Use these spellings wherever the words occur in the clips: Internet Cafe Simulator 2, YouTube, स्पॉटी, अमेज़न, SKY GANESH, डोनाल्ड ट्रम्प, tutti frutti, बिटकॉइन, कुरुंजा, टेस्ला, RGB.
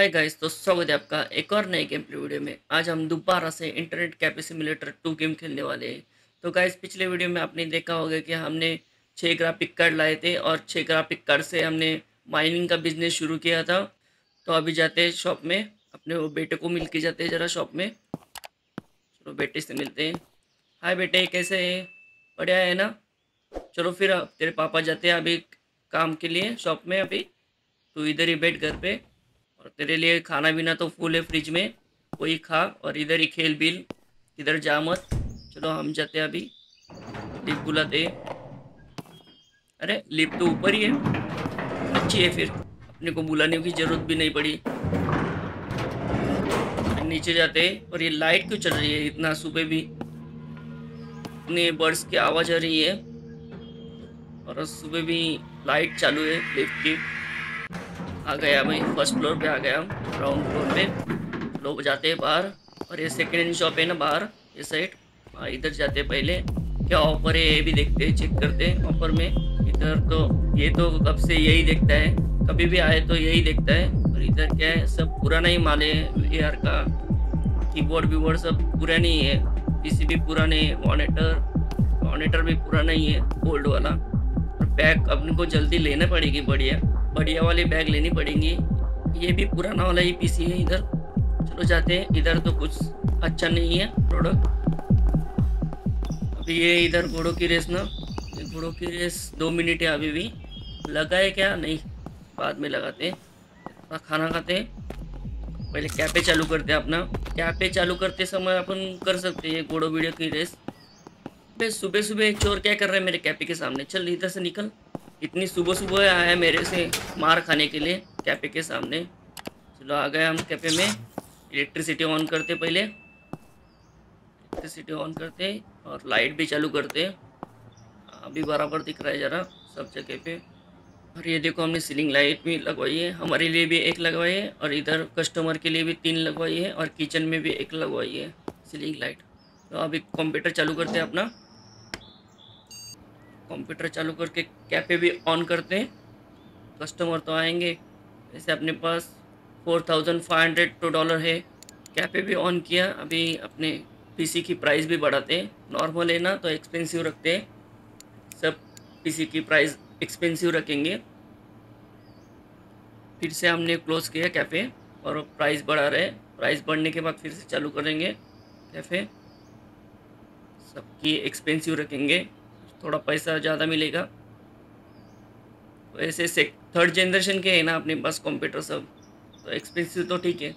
Hi guys, तो स्वागत है आपका एक और नए गेम प्ले वीडियो में। आज हम दोबारा से इंटरनेट कैफे सिमुलेटर 2 गेम खेलने वाले हैं। तो गाइस, पिछले वीडियो में आपने देखा होगा कि हमने 6 ग्राफिक कार्ड लाए थे और 6 ग्राफिक कार्ड से हमने माइनिंग का बिजनेस शुरू किया था। तो अभी जाते हैं शॉप में, अपने वो बेटे को मिल के जाते हैं ज़रा शॉप में। चलो बेटे से मिलते हैं। हाय बेटे, कैसे है? बढ़िया है ना? चलो फिर तेरे पापा जाते हैं अभी काम के लिए शॉप में। अभी तो इधर ही बैठ घर पे, और तेरे लिए खाना भी ना तो फूल है फ्रिज में, वही खा और इधर ही खेल बिल, इधर जा मत। चलो हम जाते हैं अभी। लिप बुलाते, अरे लिप तो ऊपर ही है, अच्छी है, फिर अपने को बुलाने की ज़रूरत भी नहीं पड़ी। नीचे जाते हैं। और ये लाइट क्यों चल रही है इतना सुबह भी? इतने बर्ड्स की आवाज़ आ रही है और सुबह भी लाइट चालू है लिफ्ट की। आ गया भाई, फर्स्ट फ्लोर पे आ गया हम, ग्राउंड फ्लोर पे। लोग जाते हैं बाहर, और ये सेकेंड हैंड शॉप है ना बाहर ये साइड, इधर जाते हैं पहले। क्या ऑफर है ये भी देखते हैं, चेक करते हैं ऑफर में। इधर तो ये तो कब से यही देखता है, कभी भी आए तो यही देखता है। और इधर क्या है, सब पुराना ही माल है। यार का कीबोर्ड वीबोर्ड सब पुराना ही है, पीसी भी पुराना है, मॉनिटर भी पुराना ही है, ओल्ड वाला। और बैग अपने को जल्दी लेना पड़ेगी, बढ़िया वाले बैग लेनी पड़ेंगी। ये भी पुराना वाला ही पीसी है इधर। चलो जाते हैं। इधर तो कुछ अच्छा नहीं है प्रोडक्ट। अभी ये इधर घोड़ों की रेस ना, घोड़ों की रेस 2 मिनट है अभी भी। लगा है क्या? नहीं, बाद में लगाते हैं। तो खाना खाते हैं पहले, कैफे चालू करते हैं अपना। कैफे चालू करते समय अपन कर सकते हैं घोड़ों वीडियो की रेस। सुबह सुबह एक चोर क्या कर रहा है मेरे कैफे के सामने? चल इधर से निकल, इतनी सुबह सुबह आया मेरे से मार खाने के लिए कैफे के सामने। चलो आ गए हम कैफे में। इलेक्ट्रिसिटी ऑन करते पहले, इलेक्ट्रिसिटी ऑन करते और लाइट भी चालू करते। अभी बराबर दिख रहा है ज़रा सब जगह पे। और ये देखो हमने सीलिंग लाइट भी लगवाई है, हमारे लिए भी एक लगवाई है और इधर कस्टमर के लिए भी 3 लगवाई है और किचन में भी एक लगवाई है सीलिंग लाइट। तो अभी कंप्यूटर चालू करते हैं अपना। कंप्यूटर चालू करके कैफ़े भी ऑन करते हैं। कस्टमर तो आएंगे। वैसे अपने पास 4500 $2 है। कैफ़े भी ऑन किया। अभी अपने पीसी की प्राइस भी बढ़ाते हैं। नॉर्मल है ना तो एक्सपेंसिव रखते हैं, सब पीसी की प्राइस एक्सपेंसिव रखेंगे। फिर से हमने क्लोज किया कैफ़े और प्राइस बढ़ा रहे। प्राइस बढ़ने के बाद फिर से चालू करेंगे कैफ़े, सबकी एक्सपेंसिव रखेंगे, थोड़ा पैसा ज़्यादा मिलेगा। वैसे से 3rd जनरेशन के है ना अपने पास कंप्यूटर सब, तो एक्सपेंसिव तो ठीक है,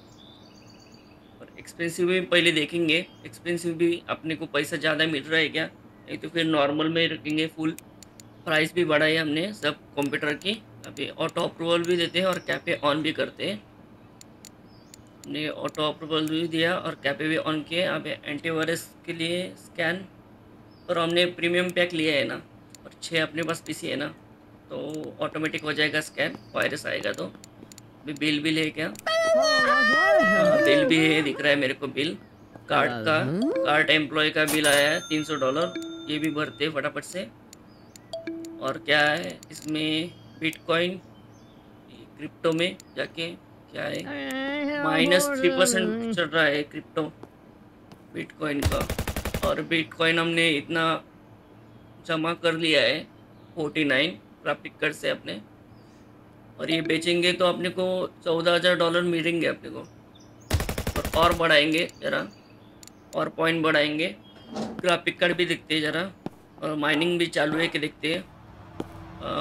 और एक्सपेंसिव भी पहले देखेंगे। एक्सपेंसिव भी अपने को पैसा ज़्यादा मिल रहा है क्या, नहीं तो फिर नॉर्मल में रखेंगे। फुल प्राइस भी बढ़ाई हमने सब कंप्यूटर की। अभी ऑटो अप्रूवल भी देते हैं और कैफ़े ऑन भी करते हैं। हमने ऑटो अप्रूवल भी दिया और कैफ़े भी ऑन किए। अभी एंटीवायरस के लिए स्कैन, और हमने प्रीमियम पैक लिया है ना, और 6 अपने पास पीसी है ना, तो ऑटोमेटिक हो जाएगा स्कैन, वायरस आएगा। तो अभी बिल भी है क्या? बिल भी है, दिख रहा है मेरे को बिल। कार्ड का, कार्ड एम्प्लॉय का बिल आया है $300, ये भी भरते फटाफट से। और क्या है इसमें, बिटकॉइन क्रिप्टो में जाके क्या है, -3% चल रहा है क्रिप्टो बिटकॉइन का। और बिटकॉइन हमने इतना जमा कर लिया है 49 ग्राफिक कार्ड से अपने, और ये बेचेंगे तो अपने को $14,000 मिलेंगे अपने को। और बढ़ाएंगे ज़रा, और पॉइंट बढ़ाएंगे। ग्राफिक कार्ड भी देखते हैं ज़रा, और माइनिंग भी चालू है कि देखते हैं।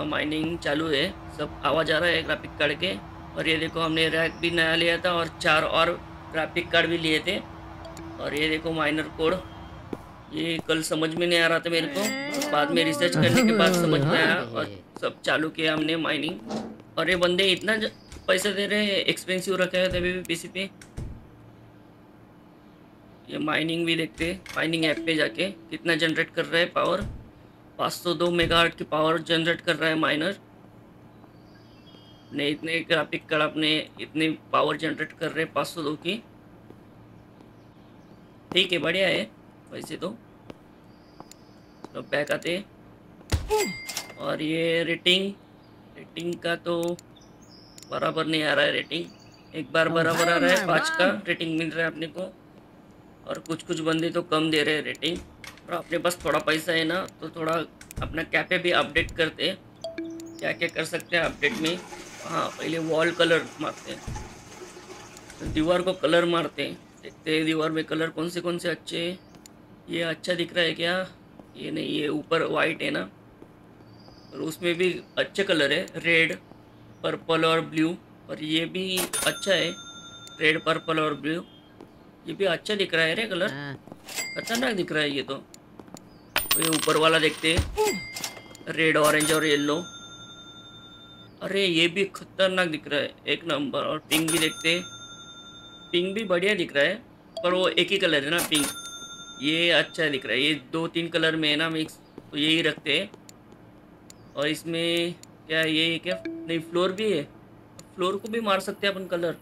माइनिंग चालू है, सब आवाज़ आ रहा है ग्राफिक कार्ड के। और ये देखो हमने रैक भी नया लिया था और 4 और ग्राफिक कार्ड भी लिए थे। और ये देखो माइनर कोड, ये कल समझ में नहीं आ रहा था मेरे को, बाद में रिसर्च करने के बाद समझ में आया। और सब चालू किया हमने माइनिंग। और ये बंदे इतना पैसा दे रहे हैं, एक्सपेंसिव रखे हैं तभी भी पीसी पे। ये माइनिंग भी देखते हैं, माइनिंग ऐप पे जाके कितना जनरेट कर रहा है पावर। 502 मेगावाट की पावर जनरेट कर रहा है माइनर ने। इतने ग्राफिक कार्ड अपने इतनी पावर जनरेट कर रहे हैं 502 की, ठीक है, बढ़िया है वैसे तो। लोग पैक आते। और ये रेटिंग का तो बराबर नहीं आ रहा है रेटिंग। एक बार बराबर आ रहा है 5 का रेटिंग मिल रहा है अपने को, और कुछ कुछ बंदे तो कम दे रहे हैं रेटिंग। और अपने पास थोड़ा पैसा है ना, तो थोड़ा अपना कैफे भी अपडेट करते हैं, क्या क्या कर सकते हैं अपडेट में। हाँ, पहले वॉल कलर मारते हैं, तो दीवार को कलर मारते हैं, देखते हैं दीवार में कलर कौन से अच्छे हैं। ये अच्छा दिख रहा है क्या? ये नहीं, ये ऊपर वाइट है ना, और उसमें भी अच्छे कलर है, रेड पर्पल और ब्लू, और ये भी अच्छा है रेड पर्पल और ब्लू, ये भी अच्छा दिख रहा है रे कलर, खतरनाक दिख रहा है ये। तो ये ऊपर वाला देखते हैं, रेड ऑरेंज और येलो, अरे ये भी खतरनाक दिख रहा है, एक नंबर। और पिंक भी देखते हैं, पिंक भी बढ़िया दिख रहा है, पर वो एक ही कलर है ना पिंक, ये अच्छा दिख रहा है। ये 2-3 कलर में है ना मिक्स, तो यही रखते हैं। और इसमें क्या ये क्या नहीं, फ्लोर भी है, फ्लोर को भी मार सकते हैं अपन, कलर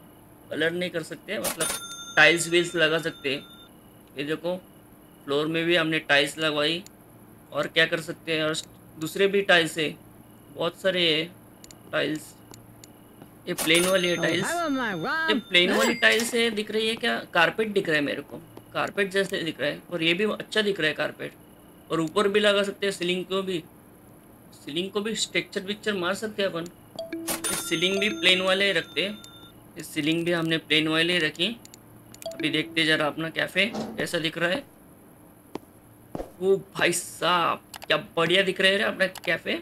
कलर नहीं कर सकते मतलब टाइल्स वील्स लगा सकते हैं। ये देखो फ्लोर में भी हमने टाइल्स लगवाई, और क्या कर सकते हैं, और दूसरे भी टाइल्स है, बहुत सारे है टाइल्स। ये प्लेन वाली है टाइल्स, ये प्लेन वाली टाइल्स है दिख रही है क्या? कारपेट दिख रहा है मेरे को, कारपेट जैसे दिख रहा है, और ये भी अच्छा दिख रहा है कारपेट। और ऊपर भी लगा सकते हैं सीलिंग को भी, सीलिंग को भी स्ट्रक्चर विक्चर मार सकते हैं अपन। सीलिंग भी प्लेन वाले रखते हैं, इस सीलिंग भी हमने प्लेन वाले रखी। अभी देखते जरा अपना कैफ़े कैसा दिख रहा है। वो भाई साहब क्या बढ़िया दिख रहा है अपना कैफ़े,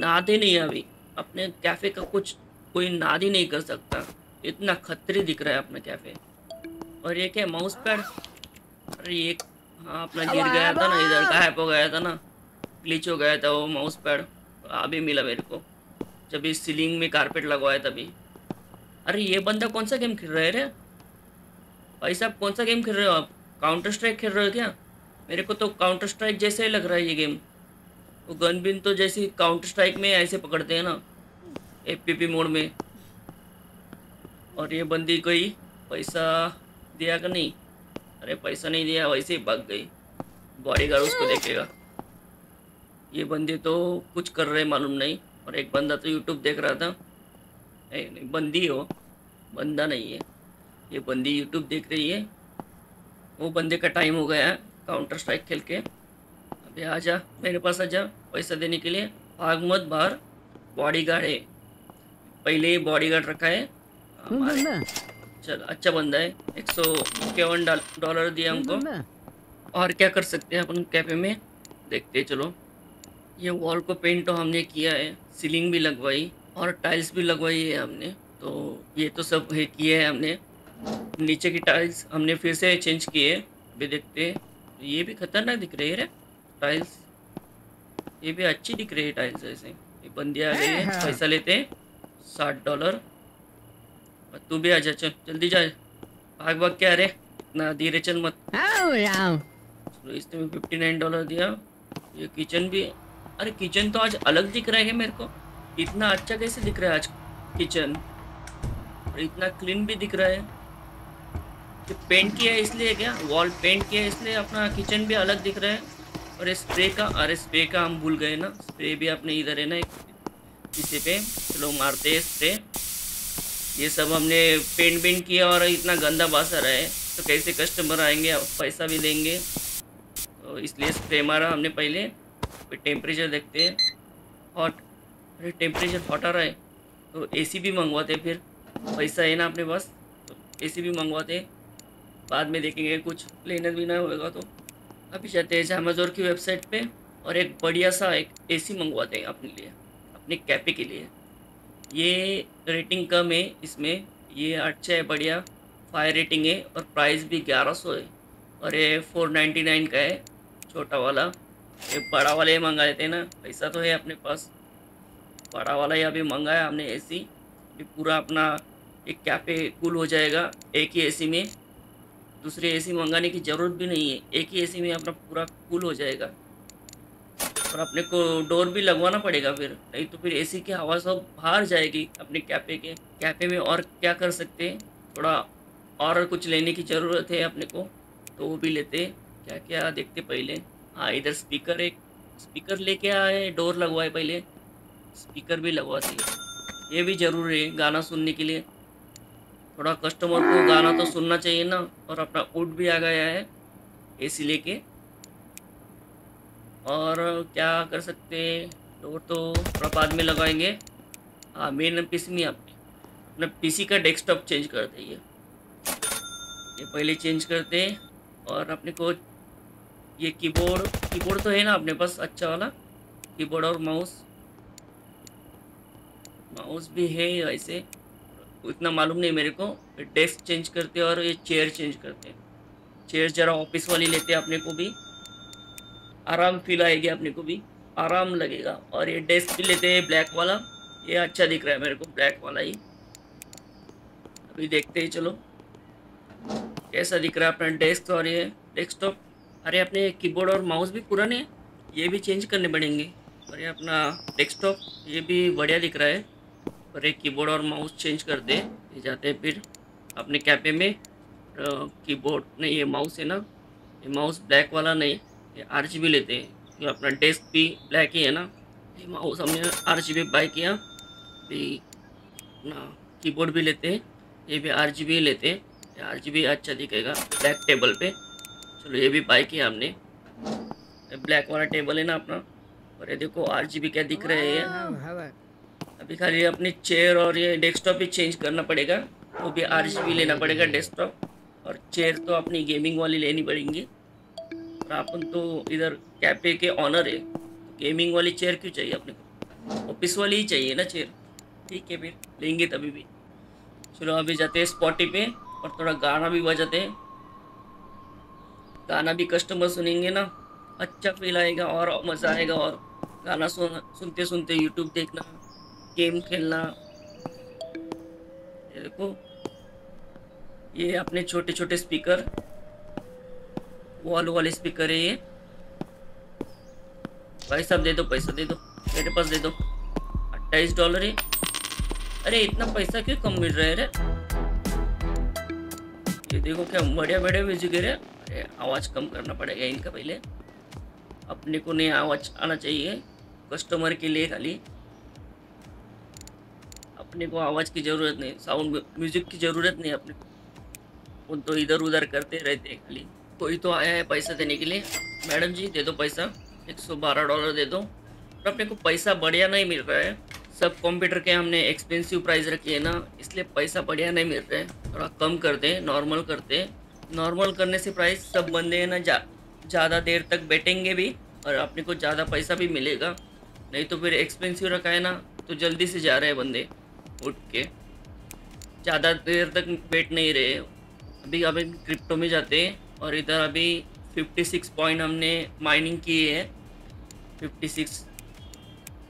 नाद ही नहीं है अभी अपने कैफ़े का, कुछ कोई नाद ही नहीं कर सकता, इतना खतरी दिख रहा है अपना कैफ़े। और ये क्या माउस पैड, अरे ये हाँ अपना गिर गया था ना इधर, गायब हो गया था ना, ग्लिच हो गया था वो माउस पैड, अभी मिला मेरे को जब इस सीलिंग में कारपेट लगवाया तभी। अरे ये बंदा कौन सा गेम खेल रहा है रे भाई साहब, कौन सा गेम खेल रहे हो आप? काउंटर स्ट्राइक खेल रहे हो क्या? मेरे को तो काउंटर स्ट्राइक जैसे ही लग रहा है ये गेम। वो गन बिन तो जैसे काउंटर स्ट्राइक में ऐसे पकड़ते हैं ना एफपीपी मोड में। और ये बंदी कोई पैसा दिया का नहीं? अरे पैसा नहीं दिया, वैसे ही भाग गई, बॉडीगार्ड उसको देखेगा। ये बंदे तो कुछ कर रहे मालूम नहीं, और एक बंदा तो यूट्यूब देख रहा था। नहीं बंदी हो, बंदा नहीं है ये, बंदी यूट्यूब देख रही है। वो बंदे का टाइम हो गया है काउंटर स्ट्राइक खेल के। अबे आ जा मेरे पास, आ जा पैसा देने के लिए, भाग मत बाहर, बॉडीगार्ड है, पहले ही बॉडीगार्ड रखा है। चल अच्छा बंदा है, $151 दिया हमको। और क्या कर सकते हैं अपन कैफ़े में देखते, चलो। ये वॉल को पेंट तो हमने किया है, सीलिंग भी लगवाई, और टाइल्स भी लगवाई है हमने, तो ये तो सब है किया है हमने। नीचे की टाइल्स हमने फिर से चेंज किए है, अभी देखते हैं। ये भी खतरनाक दिख रही है टाइल्स, ये भी अच्छी दिख रही है टाइल्स। ऐसे ये बंदी आ गई है, पैसा लेते हैं $60। और तू भी आ जा, चल जल्दी जा, भाग भाग क्या, अरे ना धीरे चल मत। चलो इसने भी $59 दिया। ये किचन भी, अरे किचन तो आज अलग दिख रहा है मेरे को, इतना अच्छा कैसे दिख रहा है आज किचन, और इतना क्लीन भी दिख रहा है। तो पेंट किया है इसलिए, क्या वॉल पेंट किया है इसलिए अपना किचन भी अलग दिख रहा है। और स्प्रे का, अरे स्प्रे का हम भूल गए ना, स्प्रे भी अपने इधर है ना इसी पे, चलो मारते हैं स्प्रे। ये सब हमने पेंट बेंट किया, और इतना गंदा बासा रहा है तो कैसे कस्टमर आएंगे, पैसा भी देंगे, तो इसलिए स्प्रे मारा हमने पहले। टेम्परेचर देखते हैं, हॉट, अरे टेम्परेचर हॉट आ रहा है, तो एसी भी मंगवाते हैं, फिर पैसा है ना अपने पास तो एसी भी मंगवाते हैं, बाद में देखेंगे कुछ लेना भी ना होगा। तो अभी जाते हैं अमेज़न की वेबसाइट पे, और एक बढ़िया सा एक एसी मंगवाते हैं अपने लिए, अपने कैफ़े के लिए। ये रेटिंग कम है इसमें, ये अच्छा है बढ़िया, 5 रेटिंग है, और प्राइस भी 1100 है, और ये 499 का है छोटा वाला। ये बड़ा वाले ही मंगा लेते हैं ना, पैसा तो है अपने पास, बड़ा वाला ही अभी मंगाया हमने एसी। अभी पूरा अपना एक कैफ़े कूल हो जाएगा एक ही एसी में, दूसरे एसी मंगाने की ज़रूरत भी नहीं है, एक ही एसी में अपना पूरा कूल हो जाएगा। और अपने को डोर भी लगवाना पड़ेगा फिर, नहीं तो फिर एसी की हवा सब बाहर जाएगी अपने कैफ़े के। कैफ़े में और क्या कर सकते हैं, थोड़ा और कुछ लेने की ज़रूरत है अपने को, तो वो भी लेते क्या क्या देखते पहले। हाँ इधर स्पीकर, एक स्पीकर लेके आए, डोर लगवाए, पहले स्पीकर भी लगवाती है, ये भी ज़रूरी है गाना सुनने के लिए। थोड़ा कस्टमर को गाना तो सुनना चाहिए ना। और अपना वोट भी आ गया है एसी लेके। और क्या कर सकते, डोर तो थोड़ा बाद में लगाएंगे। हाँ, मेन पीसी नहीं, आप अपना पीसी का डेस्कटॉप चेंज कर देंगे, ये पहले चेंज करते। और अपने को ये कीबोर्ड तो है ना अपने पास अच्छा वाला कीबोर्ड, और माउस भी है ऐसे, इतना मालूम नहीं मेरे को। डेस्क चेंज करते और ये चेयर चेंज करते। चेयर जरा ऑफिस वाली लेते, अपने को भी आराम फील आएगी, अपने को भी आराम लगेगा। और ये डेस्क भी लेते हैं ब्लैक वाला, ये अच्छा दिख रहा है मेरे को ब्लैक वाला ही। अभी देखते ही चलो कैसा दिख रहा है अपना डेस्क और ये डेस्कटॉप। अरे अपने कीबोर्ड और माउस भी पुराने हैं, ये भी चेंज करने पड़ेंगे। और ये अपना डेस्कटॉप ये भी बढ़िया दिख रहा है। और एक कीबोर्ड और माउस चेंज कर दे, ये जाते हैं फिर अपने कैफे में। कीबोर्ड नहीं, ये माउस है ना, ये माउस ब्लैक वाला नहीं, ये RGB लेते हैं। तो अपना डेस्क भी ब्लैक ही है ना, ये माउस हमने RGB बाय किया। भी ना कीबोर्ड भी लेते हैं, ये भी RGB लेते हैं, ये RGB अच्छा दिखेगा ब्लैक टेबल पे। चलो ये भी बाय किया हमने, ब्लैक वाला टेबल है ना अपना। और ये देखो RGB क्या दिख रहा है। अभी खाली अपने चेयर और ये डेस्कटॉप भी चेंज करना पड़ेगा, वो भी RGB लेना पड़ेगा डेस्कटॉप। और चेयर तो अपनी गेमिंग वाली लेनी पड़ेंगी। और अपन तो इधर कैफे के ऑनर है, गेमिंग वाली चेयर क्यों चाहिए अपने को, ऑफिस वाली ही चाहिए ना चेयर। ठीक है फिर लेंगे तभी भी। चलो अभी जाते हैं स्पॉटी पे और थोड़ा गाना भी बजाते हैं। गाना भी कस्टमर सुनेंगे ना, अच्छा फील आएगा और मज़ा आएगा। और गाना सुनते सुनते यूट्यूब देखना, गेम खेलना। ये देखो ये अपने छोटे छोटे स्पीकर, वॉल वाले स्पीकर है ये। भाई साहब दे दो पैसा, दे दो मेरे पास, दे दो $28 है। अरे इतना पैसा क्यों कम मिल रहा है रे। ये देखो क्या बढ़िया बढ़िया म्यूजिक है। अरे आवाज़ कम करना पड़ेगा इनका, पहले अपने को नया आवाज़ आना चाहिए कस्टमर के लिए। खाली अपने को आवाज़ की ज़रूरत नहीं, साउंड म्यूजिक की ज़रूरत नहीं अपने को। उन तो इधर उधर करते रहते हैं खाली। कोई तो आया है पैसा देने के लिए। मैडम जी दे दो पैसा, $112 दे दो। पर अपने को पैसा बढ़िया नहीं मिल रहा है, सब कंप्यूटर के हमने एक्सपेंसिव प्राइस रखी है ना, इसलिए पैसा बढ़िया नहीं मिल रहा है। थोड़ा कम करते हैं, नॉर्मल करते हैं। नॉर्मल करने से प्राइस सब बंदे ना ज़्यादा देर तक बैठेंगे भी और अपने को ज़्यादा पैसा भी मिलेगा। नहीं तो फिर एक्सपेंसिव रखा है ना तो जल्दी से जा रहे हैं बंदे उठ के, ज़्यादा देर तक बैठ नहीं रहे। अभी अब क्रिप्टो में जाते हैं। और इधर अभी 56 पॉइंट हमने माइनिंग की है, 56।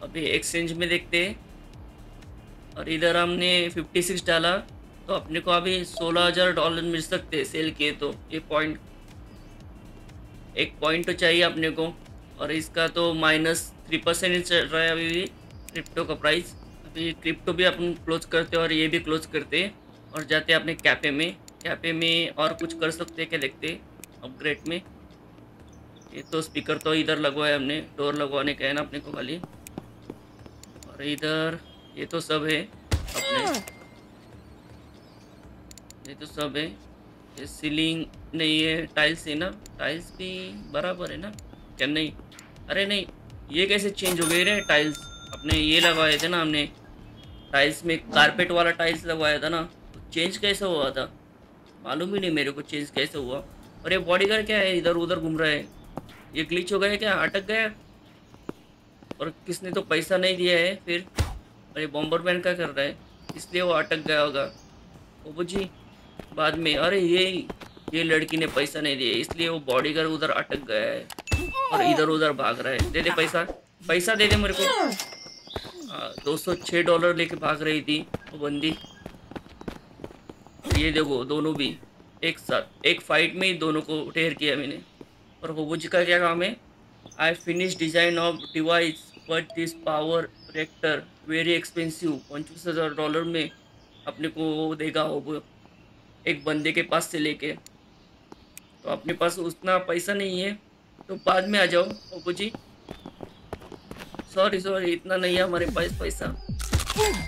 अभी एक्सचेंज में देखते हैं। और इधर हमने 56 डाला तो अपने को अभी $16,000 मिल सकते हैं सेल किए तो। ये पॉइंट, एक पॉइंट तो चाहिए अपने को। और इसका तो -3% चल रहा है अभी भी क्रिप्टो का प्राइस। ये क्रिप्टो भी अपन क्लोज करते और ये भी क्लोज करते और जाते अपने कैफ़े में। कैफ़े में और कुछ कर सकते क्या, देखते अपग्रेड में। ये तो स्पीकर तो इधर लगवाया हमने, डोर लगवाने का है ना अपने को खाली। और इधर ये तो सब है अपने, ये तो सब है। ये सीलिंग नहीं है, टाइल्स है ना, टाइल्स भी बराबर है ना क्या, नहीं। अरे नहीं ये कैसे चेंज हो गए रे टाइल्स, अपने ये लगवाए थे ना हमने टाइल्स में, कारपेट वाला टाइल्स लगवाया था ना। तो चेंज कैसे हुआ था मालूम ही नहीं मेरे को, चेंज कैसे हुआ। और ये बॉडीगार्ड क्या है इधर उधर घूम रहा है, ये ग्लिच हो गया क्या, अटक गया। और किसने तो पैसा नहीं दिया है फिर। और ये बॉम्बरमैन क्या कर रहा है, इसलिए वो अटक गया होगा ओबो जी बाद में। अरे ये लड़की ने पैसा नहीं दिया इसलिए वो बॉडीगार्ड उधर अटक गया है और इधर उधर भाग रहा है। दे दे पैसा, पैसा दे दे मेरे को। $206 लेके भाग रही थी वो बंदी। ये देखो दोनों भी एक साथ, एक फाइट में ही दोनों को ढेर किया मैंने। और होबो जी का क्या काम है, I finish design of device but this power reactor very expensive. $25,000 में अपने को देगा होबो एक बंदे के पास से लेके। तो अपने पास उतना पैसा नहीं है तो बाद में आ जाओ होबो जी। सॉरी इतना नहीं है हमारे पास पैसा।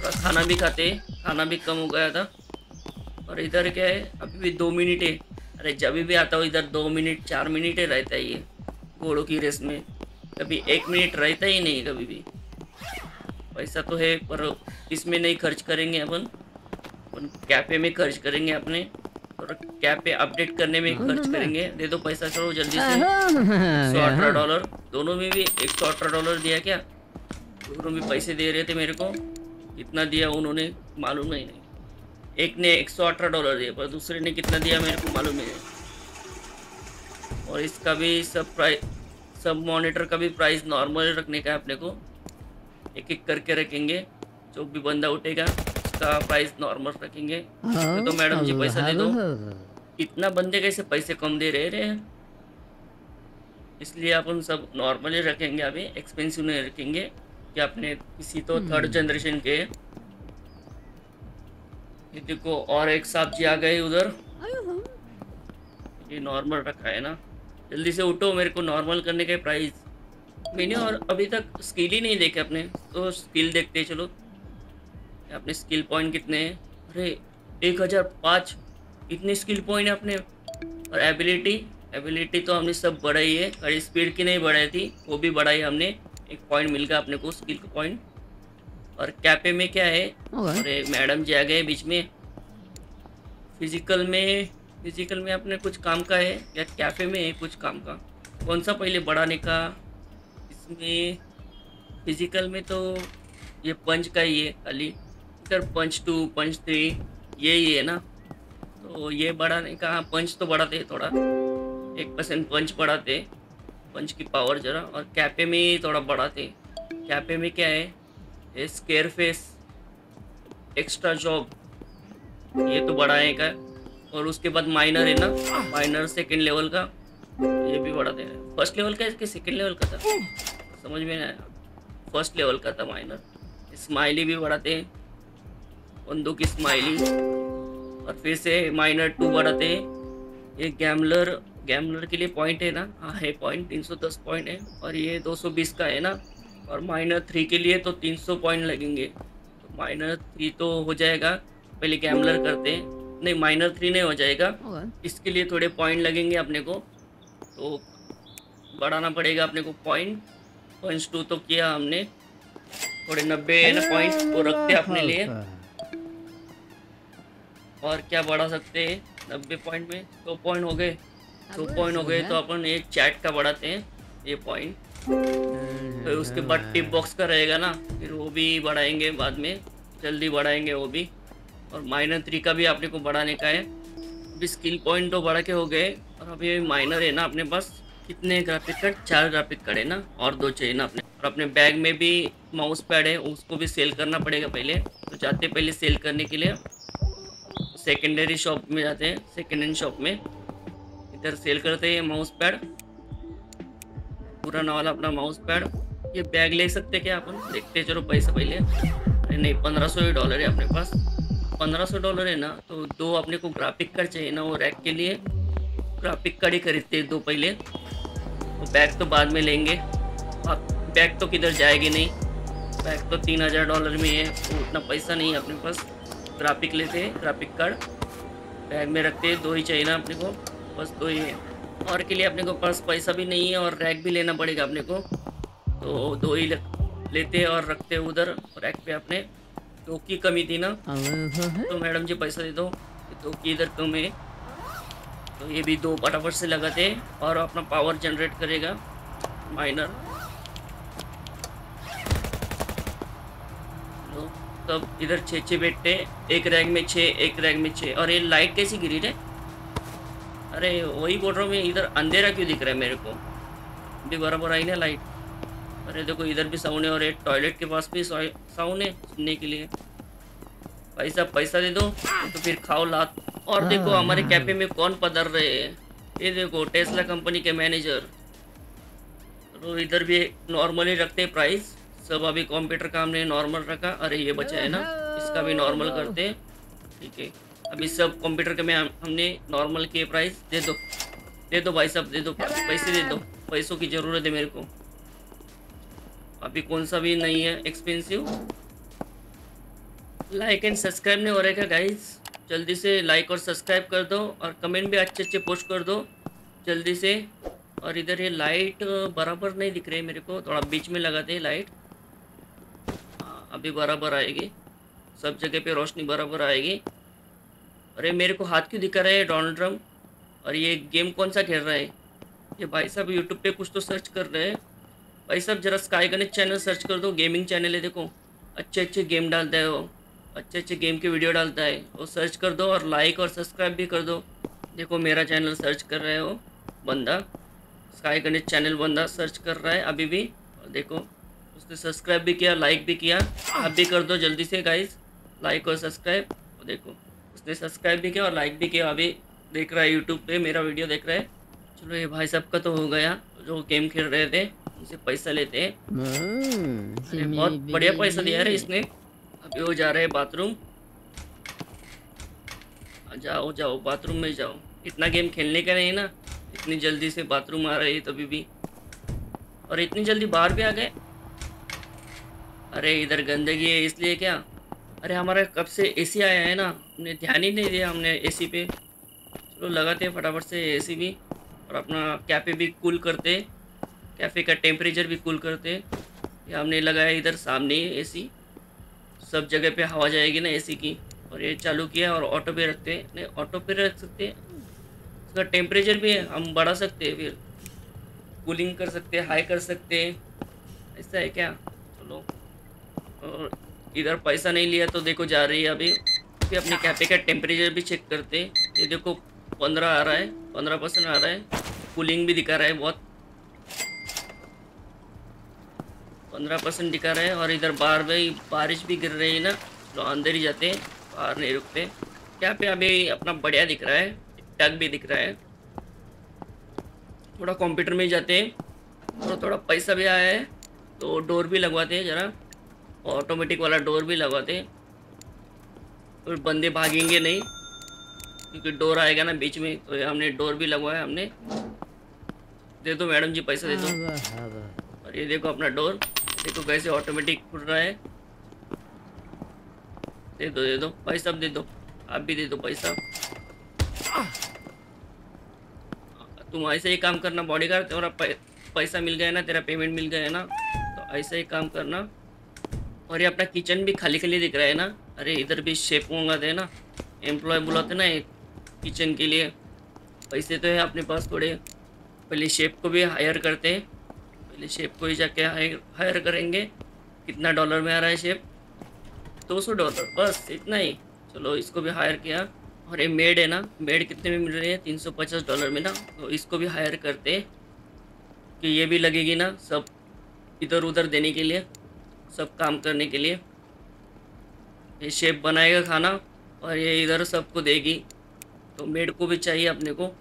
और खाना भी खाते, खाना भी कम हो गया था। और इधर क्या है अभी भी 2 मिनट है। अरे जब भी आता हो इधर 2 मिनट 4 मिनट ही रहता है ये घोड़ों की रेस में, कभी 1 मिनट रहता ही नहीं कभी भी। पैसा तो है पर इसमें नहीं खर्च करेंगे अपन कैफे में खर्च करेंगे अपने, और कैफे अपडेट करने में खर्च करेंगे। दे दो पैसा करो जल्दी से। $118 दोनों में भी $118 दिया क्या? दोनों में पैसे दे रहे थे मेरे को, कितना दिया उन्होंने मालूम नहीं। एक ने $118 दिया पर दूसरे ने कितना दिया मेरे को मालूम नहीं। और इसका भी सब मॉनिटर का भी प्राइस नॉर्मल रखने का है अपने को, एक एक करके रखेंगे। जो भी बंदा उठेगा उसका प्राइस नॉर्मल रखेंगे। तो मैडम जी पैसा दे दो। इतना बंदे कैसे पैसे कम दे रहे हैं, इसलिए अपन सब नॉर्मल ही रखेंगे, अभी एक्सपेंसिव नहीं रखेंगे कि आपने किसी तो थर्ड जनरेशन के। ये देखो और एक साहब जी आ गए उधर, ये नॉर्मल रखा है ना। जल्दी से उठो, मेरे को नॉर्मल करने के प्राइस। मैंने और अभी तक स्किल ही नहीं देखे अपने, तो स्किल देखते हैं। चलो अपने स्किल पॉइंट कितने हैं? अरे 1005 इतने स्किल पॉइंट है अपने। और एबिलिटी तो हमने सब बढ़ाई है, और स्पीड की नहीं बढ़ाई थी वो भी बढ़ाई हमने, 1 पॉइंट मिल गया अपने को स्किल का पॉइंट। और कैफे में क्या है, अरे मैडम जी आ गए बीच में। फिजिकल में अपने कुछ काम का है या कैफे में है कुछ काम का, कौन सा पहले बढ़ाने का? में फिजिकल में तो ये पंच का ही है खाली, इधर पंच 2 पंच 3 यही है ना। तो ये बढ़ाने का, हाँ पंच तो बढ़ाते हैं थोड़ा, 1% पंच बढ़ाते, पंच की पावर ज़रा। और कैफे में थोड़ा बढ़ाते। कैफे में क्या है, स्केयर फेस एक्स्ट्रा जॉब ये तो बढ़ाने का। और उसके बाद माइनर है ना, माइनर सेकेंड लेवल का ये भी बढ़ाते हैं। फर्स्ट लेवल का इसके सेकेंड लेवल का था समझ में आया, फर्स्ट लेवल का था माइनर। स्माइली भी बढ़ाते हैं, बंदूक की स्माइली। और फिर से माइनर 2 बढ़ाते हैं। ये गैम्बलर के लिए पॉइंट है ना, हाँ है पॉइंट 310 पॉइंट है। और ये 220 का है ना। और माइनर 3 के लिए तो 300 पॉइंट लगेंगे, तो माइनर 3 तो हो जाएगा। पहले गैम्बलर करते हैं, नहीं माइनर 3 नहीं हो जाएगा, इसके लिए थोड़े पॉइंट लगेंगे अपने को, तो बढ़ाना पड़ेगा अपने को पॉइंट। पंच 2 तो किया हमने, थोड़े 90 पॉइंट वो रखते अपने लिए। और क्या बढ़ा सकते हैं 90 पॉइंट में? 2 पॉइंट हो गए, 2 पॉइंट हो गए तो अपन ये चैट का बढ़ाते हैं ये पॉइंट। फिर उसके बाद टिप बॉक्स का रहेगा ना, फिर वो भी बढ़ाएंगे बाद में, जल्दी बढ़ाएंगे वो भी। और माइनर 3 का भी अपने को बढ़ाने का है। अभी स्किल पॉइंट तो बढ़ा के हो गए, और अभी माइनर है ना अपने पास कितने ग्राफिक कार्ड, 4 ग्राफिक कार्ड है ना, और 2 चाहिए ना अपने। और अपने बैग में भी माउस पैड है, उसको भी सेल करना पड़ेगा पहले। तो जाते पहले सेल करने के लिए सेकेंडरी शॉप में जाते हैं, सेकेंड हैंड शॉप में। इधर सेल करते हैं माउस पैड, पुराना वाला अपना माउस पैड। ये बैग ले सकते क्या अपन? देखते चलो पैसा पहले। अरे नहीं, $1500 है अपने पास, $1500 है ना। तो 2 अपने को ग्राफिक कार्ड चाहिए ना, वो रैक के लिए ग्राफिक कार्ड ही खरीदते हैं 2 पहले। बैग तो बाद में लेंगे, बैग तो किधर जाएगी नहीं, बैग तो $3000 में है, उतना पैसा नहीं है अपने पास। ग्राफिक लेते हैं, ग्राफिक कार्ड बैग में रखते हैं, 2 ही चाहिए ना अपने को, बस 2 ही है। और के लिए अपने को पास पैसा भी नहीं है, और रैक भी लेना पड़ेगा अपने को, तो 2 ही लेते हैं और रखते हैं उधर रैक पे। अपने 2 की कमी थी ना, तो मैडम जी पैसा दे दो, 2 की इधर कम है। तो ये भी 2 फटाफट से लगाते हैं, और अपना पावर जनरेट करेगा माइनर। तो तब इधर 6 बैठते, 1 रैंक में 6, 1 रैंक में 6। और ये लाइट कैसी गिरी है? अरे वही बोल रहा हूँ मैं, इधर अंधेरा क्यों दिख रहा है मेरे को? अभी बराबर आई ना लाइट। अरे देखो इधर भी साउंड है, और ये टॉयलेट के पास भी साउंड है सुनने के लिए। पैसा दे दो तो फिर खाओ लात। और देखो हमारे कैफे में कौन पधार रहे हैं, ये देखो टेस्ला कंपनी के मैनेजर। तो इधर भी नॉर्मली रखते हैं प्राइस सब। अभी कंप्यूटर का हमने नॉर्मल रखा, अरे ये बचा है ना, इसका भी नॉर्मल करते हैं। ठीक है, अभी सब कंप्यूटर के में हमने नॉर्मल किए प्राइस। दे दो भाई साहब, दे दो पैसे, दे दो पैसों की ज़रूरत है मेरे को। अभी कौन सा भी नहीं है एक्सपेंसिव। लाइक एंड सब्सक्राइब नहीं हो रहा है क्या गाइज? जल्दी से लाइक और सब्सक्राइब कर दो और कमेंट भी अच्छे अच्छे पोस्ट कर दो जल्दी से। और इधर ये लाइट बराबर नहीं दिख रही है मेरे को, थोड़ा बीच में लगाते हैं लाइट। हाँ अभी बराबर आएगी, सब जगह पे रोशनी बराबर आएगी। अरे मेरे को हाथ क्यों दिखा रहा है डोनाल्ड ट्रम्प? और ये गेम कौन सा खेल रहा है ये भाई साहब? यूट्यूब पे कुछ तो सर्च कर रहे हैं भाई साहब, जरा स्काई गणेश चैनल सर्च कर दो, गेमिंग चैनल है। देखो अच्छे अच्छे गेम डालता है वो, अच्छे अच्छे गेम के वीडियो डालता है वो, सर्च कर दो और लाइक और सब्सक्राइब भी कर दो। देखो मेरा चैनल सर्च कर रहा है वो बंदा, स्काई गणेश चैनल बंदा सर्च कर रहा है अभी भी। और देखो उसने सब्सक्राइब भी किया, लाइक भी किया। आप भी कर दो जल्दी से गाइस, लाइक और सब्सक्राइब। देखो उसने सब्सक्राइब भी किया और लाइक भी किया, अभी देख रहा है यूट्यूब पे मेरा वीडियो देख रहा है। चलो ये भाई साहब का तो हो गया, जो गेम खेल रहे थे उनसे पैसा लेते हैं। बहुत बढ़िया पैसा दिया है इसने। अभी वो जा रहे हैं बाथरूम, जाओ जाओ बाथरूम में जाओ, इतना गेम खेलने का नहीं ना। इतनी जल्दी से बाथरूम आ रही है तभी भी, और इतनी जल्दी बाहर भी आ गए। अरे इधर गंदगी है इसलिए क्या? अरे हमारा कब से एसी आया है ना, हमने ध्यान ही नहीं दिया हमने एसी पे। चलो लगाते हैं फटाफट से एसी भी, और अपना कैफ़े भी कूल करते, कैफ़े का टेम्परेचर भी कूल करते। ये हमने लगाया इधर सामने ही एसी, सब जगह पे हवा जाएगी ना एसी की। और ये चालू किया और ऑटो पे रखते हैं, नहीं ऑटो पे रख सकते हैं, उसका टेम्परेचर भी है, हम बढ़ा सकते हैं, फिर कूलिंग कर सकते हैं, हाई कर सकते हैं। ऐसा है क्या? चलो। और इधर पैसा नहीं लिया तो देखो जा रही है अभी, फिर अपने कैफे का टेम्परेचर भी चेक करते हैं। ये देखो 15 आ रहा है, 15% आ रहा है, कूलिंग भी दिखा रहा है बहुत, 15% दिखा रहा है। और इधर बाहर में बारिश भी गिर रही है ना, तो अंदर ही जाते हैं, बाहर नहीं रुकते। क्या पे अभी अपना बढ़िया दिख रहा है, टग भी दिख रहा है। थोड़ा कंप्यूटर में जाते हैं, और थोड़ा पैसा भी आया है तो डोर भी लगवाते हैं ज़रा, ऑटोमेटिक वाला डोर भी लगवाते हैं। और बंदे भागेंगे नहीं क्योंकि डोर आएगा ना बीच में, तो हमने डोर भी लगवाया हमने। दे दो मैडम जी पैसा दे दो। और ये देखो अपना डोर, देखो कैसे ऑटोमेटिक खुल रहा है। दे दो भाई साहब दे दो, आप भी दे दो भाई साहब। तुम ऐसे ही काम करना बॉडीगार्ड, तेरा पैसा मिल गया ना, तेरा पेमेंट मिल गया ना, तो ऐसा ही काम करना। और ये अपना किचन भी खाली खाली दिख रहा है ना। अरे इधर भी शेफ मंगाते हैं ना, एम्प्लॉय बुलाते ना किचन के लिए। पैसे तो है अपने पास थोड़े, पहले शेफ को भी हायर करते हैं, पहले शेफ को ही जाके हायर करेंगे। कितना डॉलर में आ रहा है शेफ? $200 बस इतना ही। चलो इसको भी हायर किया। और ये मेड है ना, मेड कितने में मिल रही है? $350 में ना, तो इसको भी हायर करते कि ये भी लगेगी ना सब इधर उधर देने के लिए, सब काम करने के लिए। ये शेफ बनाएगा खाना और ये इधर सबको देगी, तो मेड को भी चाहिए अपने को।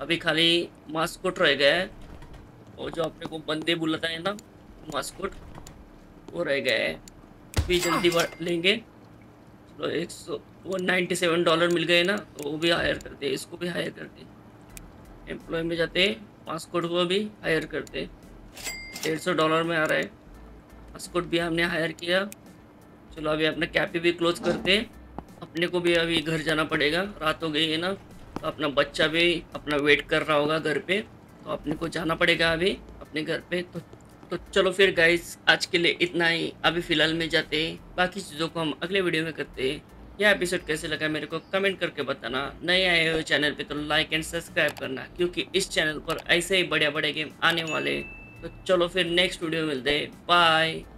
अभी खाली मास्कोट रह गया है, और जो अपने को बंदे बुलाता है ना मास्कोट, वो रह गया है, भी जल्दी लेंगे। चलो 197 डॉलर मिल गए ना, तो वो भी हायर करते, इसको भी हायर करते, एम्प्लॉय में जाते, मास्कोट को भी हायर करते। $150 में आ रहा है, मास्कोट भी हमने हायर किया। चलो अभी अपना कैफे भी क्लोज करते हैं, अपने को भी अभी घर जाना पड़ेगा, रात हो गई है ना। तो अपना बच्चा भी अपना वेट कर रहा होगा घर पे, तो अपने को जाना पड़ेगा अभी अपने घर पे। तो चलो फिर गाइज आज के लिए इतना ही, अभी फ़िलहाल में जाते हैं, बाकी चीज़ों को हम अगले वीडियो में करते हैं। यह एपिसोड कैसे लगा मेरे को कमेंट करके बताना, नए आए हो चैनल पे तो लाइक एंड सब्सक्राइब करना, क्योंकि इस चैनल पर ऐसे ही बढ़िया बढ़िया गेम आने वाले। तो चलो फिर नेक्स्ट वीडियो मिलते हैं, बाय।